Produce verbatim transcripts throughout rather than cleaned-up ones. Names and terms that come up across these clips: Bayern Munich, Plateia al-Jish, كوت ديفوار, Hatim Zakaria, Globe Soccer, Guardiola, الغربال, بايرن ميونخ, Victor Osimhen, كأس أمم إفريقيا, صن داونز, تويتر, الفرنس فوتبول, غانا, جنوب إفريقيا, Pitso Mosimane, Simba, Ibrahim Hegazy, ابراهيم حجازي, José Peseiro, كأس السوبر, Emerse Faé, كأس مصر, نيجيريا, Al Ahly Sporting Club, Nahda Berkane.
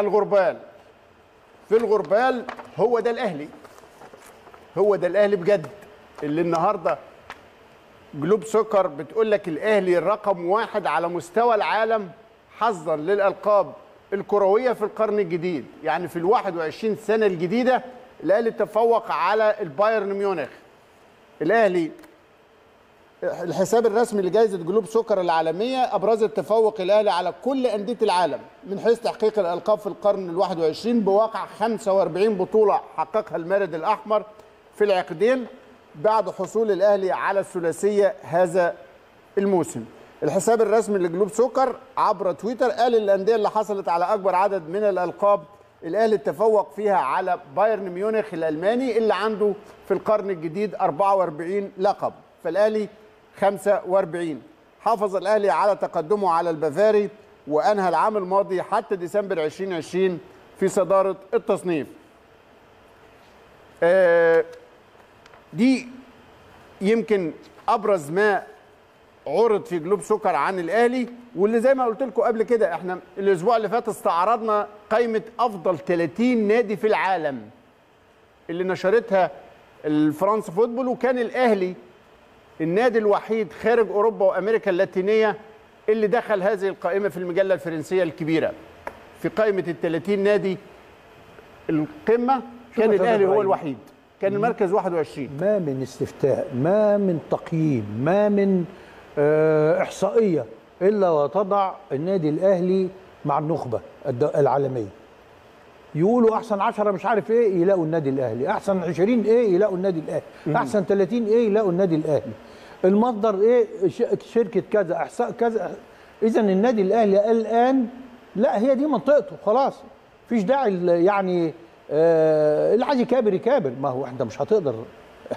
الغربال. في الغربال هو ده الاهلي، هو ده الاهلي بجد، اللي النهارده جلوب سكر بتقول لك الاهلي رقم واحد على مستوى العالم حظا للالقاب الكرويه في القرن الجديد. يعني في ال واحد وعشرين سنه الجديده الاهلي تفوق على البايرن ميونخ. الاهلي الحساب الرسمي لجائزه جلوب سكر العالميه ابرزت تفوق الاهلي على كل انديه العالم من حيث تحقيق الالقاب في القرن ال واحد وعشرين بواقع خمسة وأربعين بطوله حققها المارد الاحمر في العقدين بعد حصول الاهلي على الثلاثيه هذا الموسم. الحساب الرسمي لجلوب سكر عبر تويتر قال الانديه اللي حصلت على اكبر عدد من الالقاب الاهلي تفوق فيها على بايرن ميونخ الالماني اللي عنده في القرن الجديد أربعة وأربعين لقب، فالاهلي خمسة وأربعين. حافظ الاهلي على تقدمه على البافاري وانهى العام الماضي حتى ديسمبر ألفين وعشرين في صداره التصنيف. آه دي يمكن ابرز ما عرض في جلوب سكر عن الاهلي، واللي زي ما قلت لكم قبل كده احنا الاسبوع اللي فات استعرضنا قائمه افضل ثلاثين نادي في العالم اللي نشرتها الفرنس فوتبول، وكان الاهلي النادي الوحيد خارج اوروبا وامريكا اللاتينيه اللي دخل هذه القائمه في المجله الفرنسيه الكبيره. في قائمه ال ثلاثين نادي القمه كان الاهلي هو الوحيد، كان المركز واحد وعشرين. ما من استفتاء، ما من تقييم، ما من احصائيه الا وتضع النادي الاهلي مع النخبه العالميه. يقولوا احسن عشرة مش عارف ايه يلاقوا النادي الاهلي، احسن عشرين ايه يلاقوا النادي الاهلي، احسن ثلاثين ايه يلاقوا النادي الاهلي، المصدر ايه شركه كذا، احساء كذا. اذا النادي الاهلي الان لا، هي دي منطقته خلاص، مفيش داعي يعني آه اللي عايز يكابر يكابر، ما هو احنا مش هتقدر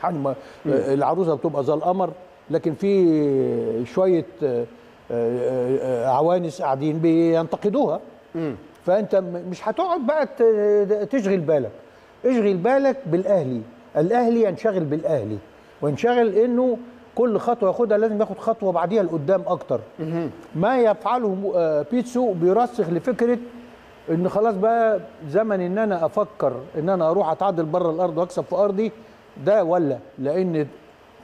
يعني ما العروسه بتبقى زي القمر، لكن في شويه آه آه عوانس قاعدين بينتقدوها. مم. فانت مش هتقعد بقى تشغل بالك، اشغل بالك بالاهلي، الاهلي ينشغل بالاهلي وينشغل انه كل خطوه ياخدها لازم ياخد خطوه بعديها لقدام اكتر. مم. ما يفعله بيتسو بيرسخ لفكره ان خلاص بقى زمن ان انا افكر ان انا اروح اتعادل بره الارض واكسب في ارضي ده، ولا لان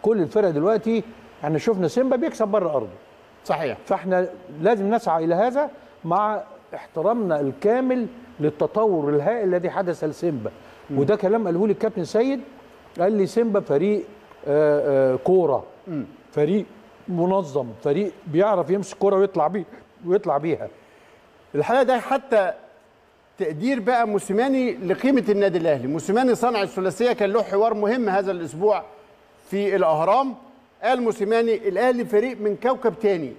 كل الفرق دلوقتي احنا شفنا سيمبا بيكسب بره ارضه. صحيح. فاحنا لازم نسعى الى هذا مع احترامنا الكامل للتطور الهائل الذي حدث لسيمبا. م. وده كلام قاله لي الكابتن سيد، قال لي سيمبا فريق آآ آآ كوره، م. فريق منظم، فريق بيعرف يمسك كوره ويطلع بيه ويطلع بيها. الحقيقه ده حتى تقدير بقى موسيماني لقيمه النادي الاهلي. موسيماني صانع الثلاثيه كان له حوار مهم هذا الاسبوع في الاهرام. قال موسيماني الاهلي فريق من كوكب تاني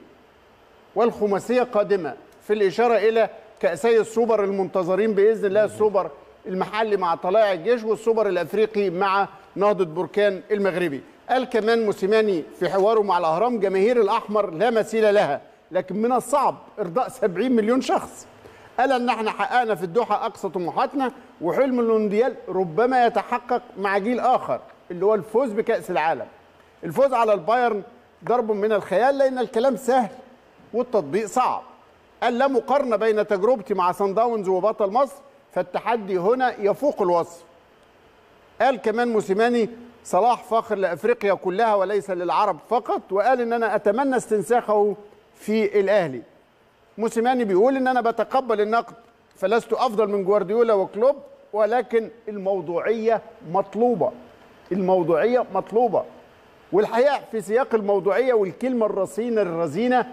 والخماسيه قادمه، في الاشاره الى كاسي السوبر المنتظرين باذن الله، السوبر المحلي مع طلائع الجيش والسوبر الافريقي مع نهضه بركان المغربي. قال كمان موسيماني في حواره مع الاهرام جماهير الاحمر لا مثيل لها، لكن من الصعب ارضاء سبعين مليون شخص. قال ان احنا حققنا في الدوحه اقصى طموحاتنا، وحلم المونديال ربما يتحقق مع جيل اخر اللي هو الفوز بكأس العالم. الفوز على البايرن ضرب من الخيال لأن الكلام سهل والتطبيق صعب. قال لا مقارنة بين تجربتي مع صن داونز وبطل مصر، فالتحدي هنا يفوق الوصف. قال كمان موسيماني صلاح فاخر لأفريقيا كلها وليس للعرب فقط، وقال إن أنا أتمنى استنساخه في الأهلي. موسيماني بيقول إن أنا بتقبل النقد، فلست أفضل من جوارديولا وكلوب، ولكن الموضوعية مطلوبة. الموضوعية مطلوبة. والحقيقة في سياق الموضوعية والكلمة الرصينة الرزينة،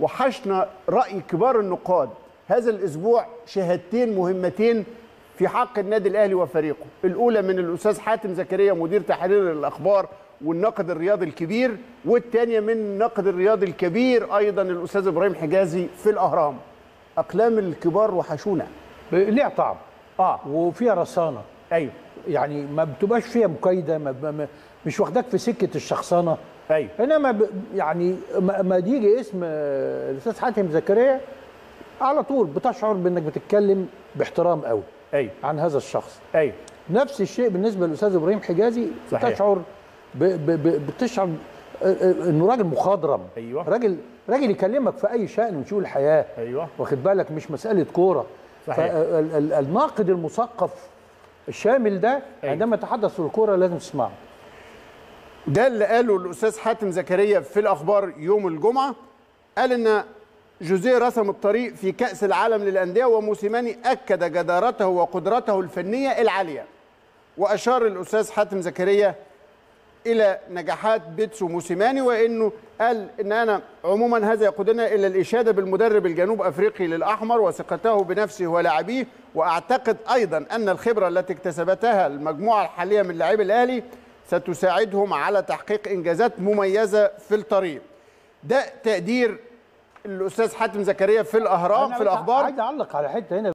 وحشنا رأي كبار النقاد هذا الأسبوع شهادتين مهمتين في حق النادي الأهلي وفريقه. الأولى من الأستاذ حاتم زكريا مدير تحرير الأخبار والناقد الرياضي الكبير، والثانية من الناقد الرياضي الكبير أيضا الأستاذ إبراهيم حجازي في الأهرام. أقلام الكبار وحشونا، ليها طعم آه وفيها رصانة. أيوه يعني ما بتبقاش فيها مكايده، ما مش واخداك في سكه الشخصنه. ايوه انما ب يعني ما يجي اسم الاستاذ حاتم زكريا على طول بتشعر بانك بتتكلم باحترام قوي ايوه عن هذا الشخص. ايوه نفس الشيء بالنسبه للاستاذ ابراهيم حجازي. صحيح. بتشعر ب ب بتشعر انه راجل مخضرم. ايوه راجل راجل يكلمك في اي شان وشؤون الحياه. ايوه واخد بالك، مش مساله كوره. صحيح. فالناقد المثقف الشامل ده عندما يتحدث الكرة لازم تسمعه. ده اللي قاله الأستاذ حاتم زكريا في الأخبار يوم الجمعة، قال إن جوزيه رسم الطريق في كأس العالم للأندية، وموسيماني أكد جدارته وقدرته الفنية العالية. وأشار الأستاذ حاتم زكريا إلى نجاحات بيتسو موسيماني، وإنه قال إن أنا عموما هذا يقودنا إلى الإشادة بالمدرب الجنوب أفريقي للأحمر وثقته بنفسه ولاعبيه، وأعتقد أيضا أن الخبرة التي اكتسبتها المجموعة الحالية من لاعبي الأهلي ستساعدهم على تحقيق إنجازات مميزة في الطريق. ده تقدير الأستاذ حاتم زكريا في الأهرام في الأخبار. عايز أعلق على حتة هنا.